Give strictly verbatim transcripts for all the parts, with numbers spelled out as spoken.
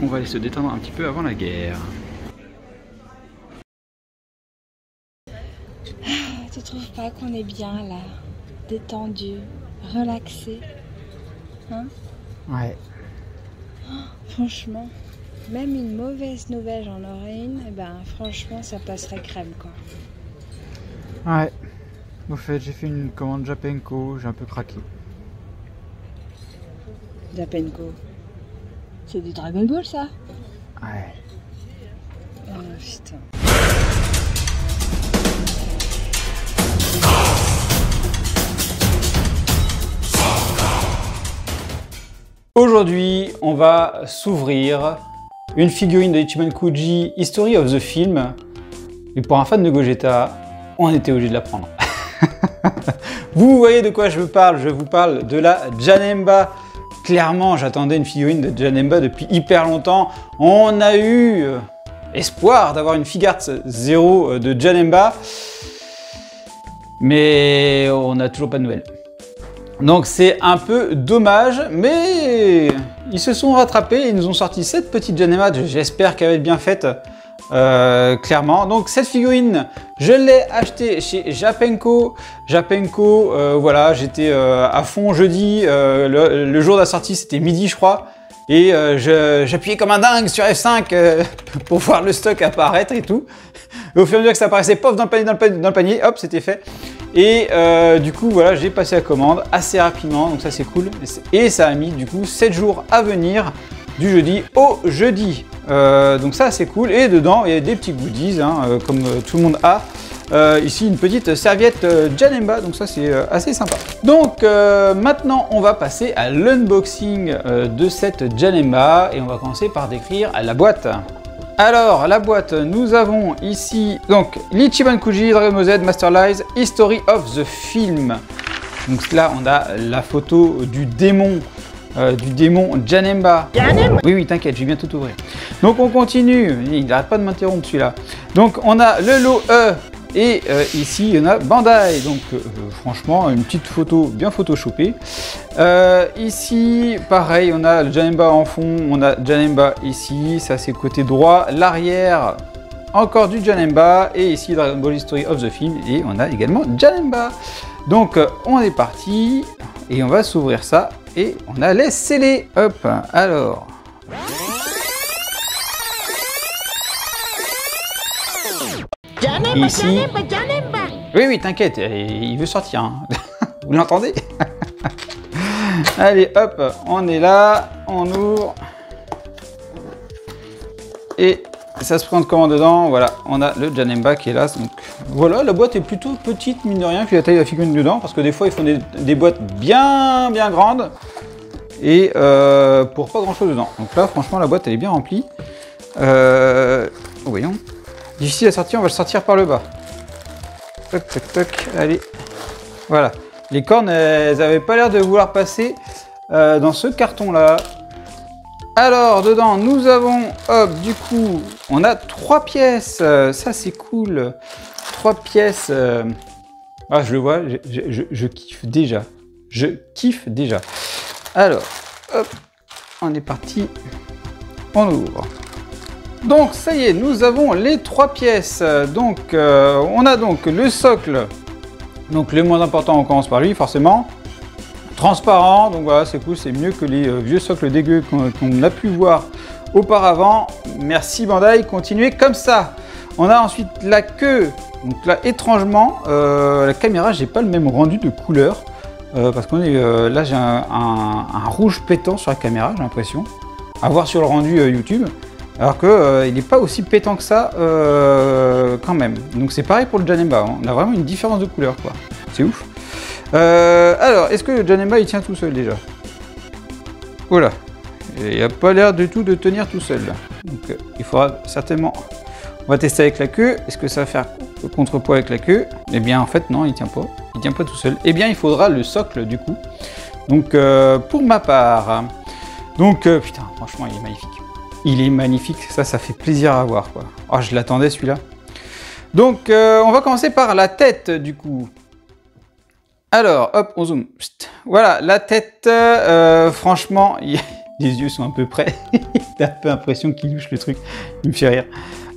On va aller se détendre un petit peu avant la guerre. Tu trouves pas qu'on est bien là, détendu, relaxé, hein? Ouais. Oh, franchement, même une mauvaise nouvelle, j'en aurais une, et ben franchement ça passerait crème quoi. Ouais. Au fait, j'ai fait une commande Japenko, j'ai un peu craqué. Japenko. C'est du Dragon Ball ça? Ouais. Oh putain. Aujourd'hui, on va s'ouvrir une figurine de Ichiban Kuji, History of the Film. Et pour un fan de Gogeta, on était obligé de la prendre. Vous voyez de quoi je parle? Je vous parle de la Janemba. Clairement, j'attendais une figurine de Janemba depuis hyper longtemps. On a eu euh, espoir d'avoir une Figuarts Zero euh, de Janemba. Mais on n'a toujours pas de nouvelles. Donc c'est un peu dommage, mais ils se sont rattrapés et ils nous ont sorti cette petite Janemba. J'espère qu'elle va être bien faite, euh, clairement. Donc cette figurine, je l'ai achetée chez Japenko. Japenko, euh, voilà, j'étais euh, à fond jeudi. Euh, le, le jour de la sortie, c'était midi, je crois. Et euh, j'appuyais comme un dingue sur F cinq euh, pour voir le stock apparaître et tout. Et au fur et à mesure que ça apparaissait, pof, dans le panier, dans le panier, dans le panier hop, c'était fait. Et euh, du coup, voilà, j'ai passé la commande assez rapidement, donc ça c'est cool. Et ça a mis du coup sept jours à venir, du jeudi au jeudi. Euh, donc ça c'est cool. Et dedans, il y a des petits goodies, hein, comme tout le monde a. Euh, ici, une petite serviette euh, Janemba, donc ça c'est euh, assez sympa. Donc euh, maintenant, on va passer à l'unboxing euh, de cette Janemba et on va commencer par décrire la boîte. Alors, la boîte, nous avons ici donc l'Ichiban Kuji, Dragon Ball Z, Masterlise, History of the Film. Donc là, on a la photo du démon, euh, du démon Janemba. Janemba. Oui, oui, t'inquiète, j'ai bientôt tout ouvert. Donc on continue, il n'arrête pas de m'interrompre celui-là. Donc on a le lot E et euh, ici, il y en a Bandai. Donc euh, franchement, une petite photo bien photoshopée. Euh, ici, pareil, on a le Janemba en fond, on a Janemba ici, ça c'est côté droit, l'arrière, encore du Janemba, et ici Dragon Ball History of the Film, et on a également Janemba. Donc on est parti, et on va s'ouvrir ça, et on a les scellés. Hop, alors... Janemba, ici... Janemba, Janemba. Oui, oui, t'inquiète, il veut sortir, hein. Vous l'entendez? Allez, hop, on est là, on ouvre. Et ça se prend comment dedans? Voilà, on a le Janemba qui est là. Donc voilà, la boîte est plutôt petite, mine de rien, puis la taille de la figurine dedans, parce que des fois, ils font des, des boîtes bien, bien grandes. Et euh, pour pas grand-chose dedans. Donc là, franchement, la boîte, elle est bien remplie. Euh, voyons. Difficile à sortir, on va le sortir par le bas. Toc, toc, toc, allez. Voilà. Les cornes, elles n'avaient pas l'air de vouloir passer euh, dans ce carton-là. Alors, dedans, nous avons, hop, du coup, on a trois pièces. Euh, ça, c'est cool. Trois pièces. Euh... Ah, je le vois, je, je, je, je kiffe déjà. Je kiffe déjà. Alors, hop, on est parti. On ouvre. Donc, ça y est, nous avons les trois pièces. Donc, euh, on a donc le socle. Donc le moins important, on commence par lui, forcément. Transparent, donc voilà, c'est cool, c'est mieux que les euh, vieux socles dégueux qu'on qu'on a pu voir auparavant. Merci Bandai, continuez comme ça. On a ensuite la queue. Donc là, étrangement, euh, la caméra, j'ai pas le même rendu de couleur. Euh, parce qu'on est euh, là, j'ai un, un, un rouge pétant sur la caméra, j'ai l'impression. À voir sur le rendu euh, YouTube. Alors qu'il euh, n'est pas aussi pétant que ça, euh, quand même. Donc c'est pareil pour le Janemba, hein. On a vraiment une différence de couleur, quoi. C'est ouf. Euh, alors, est-ce que le Janemba, il tient tout seul, déjà? Voilà. Il n'a pas l'air du tout de tenir tout seul. Donc euh, il faudra certainement... On va tester avec la queue. Est-ce que ça va faire le contrepoids avec la queue? Eh bien, en fait, non, il ne tient pas. il tient pas tout seul, eh bien il faudra le socle du coup. Donc euh, pour ma part, donc euh, putain franchement il est magnifique, il est magnifique, ça ça fait plaisir à voir quoi. Oh, je l'attendais celui-là. Donc euh, on va commencer par la tête du coup. Alors hop on zoome, voilà la tête, euh, franchement il... les yeux sont un peu près, t'as un peu l'impression qu'il louche le truc, il me fait rire.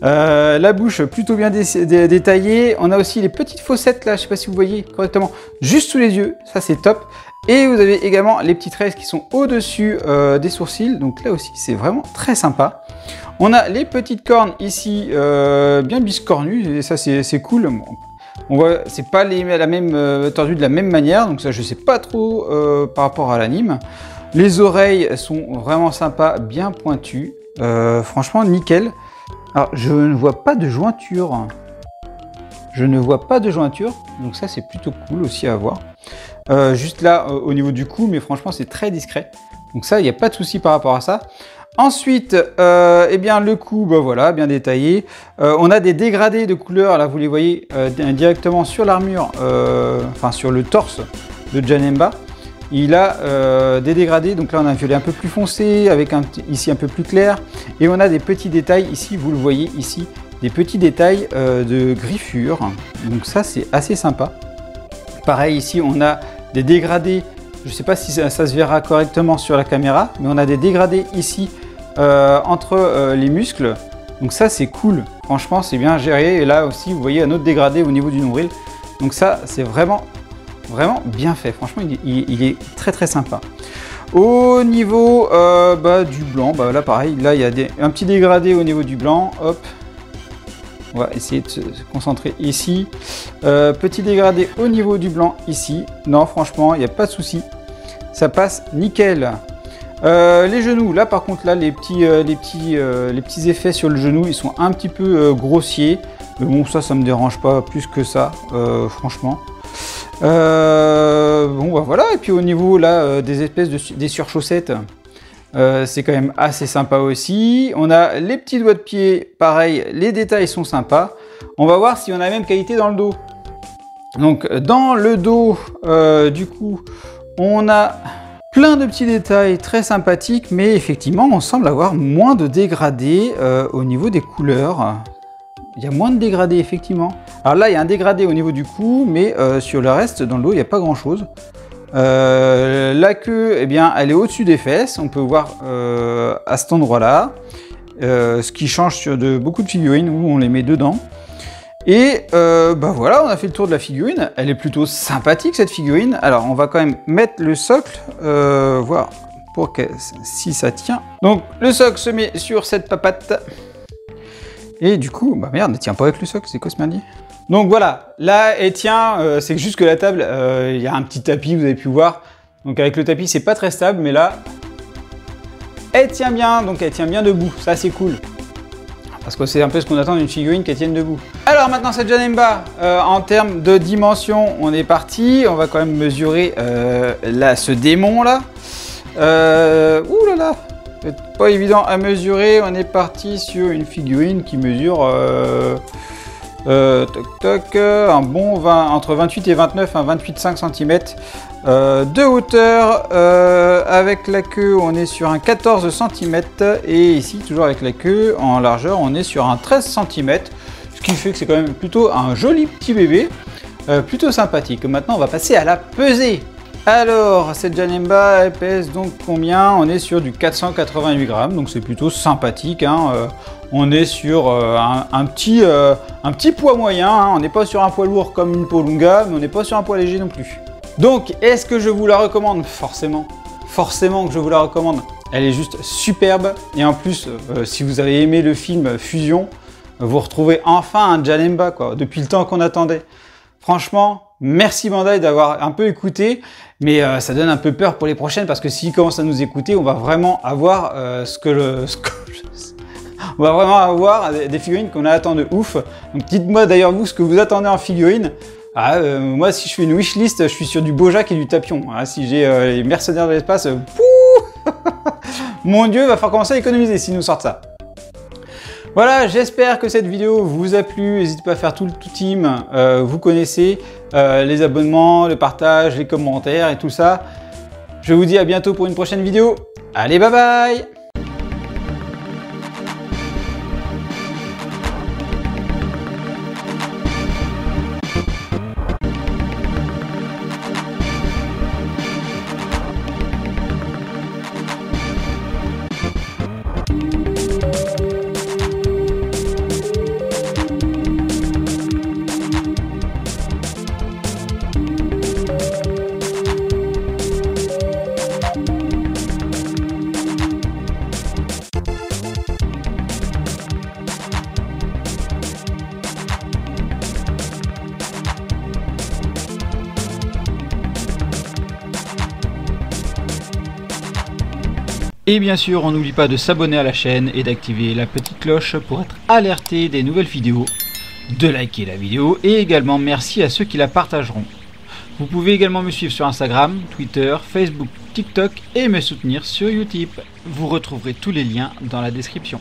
Euh, la bouche plutôt bien dé dé détaillée, on a aussi les petites fossettes là, je sais pas si vous voyez correctement, juste sous les yeux, ça c'est top. Et vous avez également les petites traces qui sont au-dessus euh, des sourcils, donc là aussi c'est vraiment très sympa. On a les petites cornes ici, euh, bien biscornues, et ça c'est cool. Bon, on voit, c'est pas les, la même euh, tordue de la même manière, donc ça je sais pas trop euh, par rapport à l'anime. Les oreilles sont vraiment sympas, bien pointues, euh, franchement nickel. Alors je ne vois pas de jointure, je ne vois pas de jointure, donc ça c'est plutôt cool aussi à voir. Euh, juste là euh, au niveau du cou, mais franchement c'est très discret, donc ça il n'y a pas de souci par rapport à ça. Ensuite, euh, eh bien le cou, bah voilà, bien détaillé. Euh, on a des dégradés de couleurs, là vous les voyez euh, directement sur l'armure, euh, enfin sur le torse de Janemba. Il a euh, des dégradés, donc là on a un violet un peu plus foncé, avec un ici un peu plus clair. Et on a des petits détails, ici vous le voyez ici, des petits détails euh, de griffure. Donc ça c'est assez sympa. Pareil ici on a des dégradés, je ne sais pas si ça, ça se verra correctement sur la caméra, mais on a des dégradés ici euh, entre euh, les muscles. Donc ça c'est cool, franchement c'est bien géré. Et là aussi vous voyez un autre dégradé au niveau du nombril. Donc ça c'est vraiment... vraiment bien fait, franchement il, il, il est très très sympa. Au niveau euh, bah, du blanc, bah, là pareil, là il y a des, un petit dégradé au niveau du blanc, hop, on va essayer de se concentrer ici, euh, petit dégradé au niveau du blanc ici, non franchement il n'y a pas de souci, ça passe nickel. Euh, les genoux, là par contre là les petits, euh, les, petits, euh, les petits effets sur le genou ils sont un petit peu euh, grossiers, mais bon ça ça me dérange pas plus que ça, euh, franchement. Euh, bon bah voilà, et puis au niveau là euh, des espèces de des surchaussettes, euh, c'est quand même assez sympa aussi. On a les petits doigts de pied, pareil, les détails sont sympas. On va voir si on a la même qualité dans le dos. Donc dans le dos, euh, du coup, on a plein de petits détails très sympathiques, mais effectivement, on semble avoir moins de dégradés euh, au niveau des couleurs. Il y a moins de dégradés, effectivement. Alors là, il y a un dégradé au niveau du cou, mais euh, sur le reste, dans le dos, il n'y a pas grand-chose. Euh, la queue, eh bien, elle est au-dessus des fesses. On peut voir euh, à cet endroit-là. Euh, ce qui change sur de, beaucoup de figurines, où on les met dedans. Et euh, bah voilà, on a fait le tour de la figurine. Elle est plutôt sympathique, cette figurine. Alors, on va quand même mettre le socle, euh, voir pour que, si ça tient. Donc, le socle se met sur cette papate. Et du coup, bah merde, elle tient pas avec le socle, c'est quoi ce merdier? Donc voilà, là, elle tient, euh, c'est juste que la table, il euh, y a un petit tapis, vous avez pu voir. Donc avec le tapis, c'est pas très stable, mais là, elle tient bien, donc elle tient bien debout, ça c'est cool. Parce que c'est un peu ce qu'on attend d'une figurine qu'elle tienne debout. Alors maintenant, cette Janemba, euh, en termes de dimension, on est parti. On va quand même mesurer euh, là, ce démon là. Euh, ouh là là! C'est pas évident à mesurer, on est parti sur une figurine qui mesure euh, euh, toc toc, un bon vingt, entre vingt-huit et vingt-neuf, hein, vingt-huit virgule cinq centimètres euh, de hauteur, euh, avec la queue on est sur un quatorze centimètres et ici toujours avec la queue en largeur on est sur un treize centimètres, ce qui fait que c'est quand même plutôt un joli petit bébé, euh, plutôt sympathique. Maintenant on va passer à la pesée. Alors, cette Janemba, elle pèse donc combien? On est sur du quatre cent quatre-vingt-huit grammes, donc c'est plutôt sympathique. Hein. Euh, on est sur euh, un, un, petit, euh, un petit poids moyen, hein. On n'est pas sur un poids lourd comme une Polunga, mais on n'est pas sur un poids léger non plus. Donc, est-ce que je vous la recommande? Forcément, forcément que je vous la recommande. Elle est juste superbe, et en plus, euh, si vous avez aimé le film Fusion, vous retrouvez enfin un Janemba, quoi, depuis le temps qu'on attendait. Franchement... merci Bandai d'avoir un peu écouté, mais euh, ça donne un peu peur pour les prochaines parce que s'ils commencent à nous écouter, on va vraiment avoir euh, ce que le... Ce que je... on va vraiment avoir des figurines qu'on attend de ouf. Donc dites-moi d'ailleurs vous ce que vous attendez en figurine. Ah, euh, moi si je fais une wishlist, je suis sur du Bojack et du Tapion. Hein. Si j'ai euh, les mercenaires de l'espace, euh, pouh mon dieu, va falloir commencer à économiser s'ils nous sortent ça. Voilà, j'espère que cette vidéo vous a plu, n'hésitez pas à faire tout le tout team, euh, vous connaissez. euh, les abonnements, le partage, les commentaires et tout ça. Je vous dis à bientôt pour une prochaine vidéo. Allez, bye bye! Et bien sûr, on n'oublie pas de s'abonner à la chaîne et d'activer la petite cloche pour être alerté des nouvelles vidéos, de liker la vidéo et également merci à ceux qui la partageront. Vous pouvez également me suivre sur Instagram, Twitter, Facebook, TikTok et me soutenir sur Utip. Vous retrouverez tous les liens dans la description.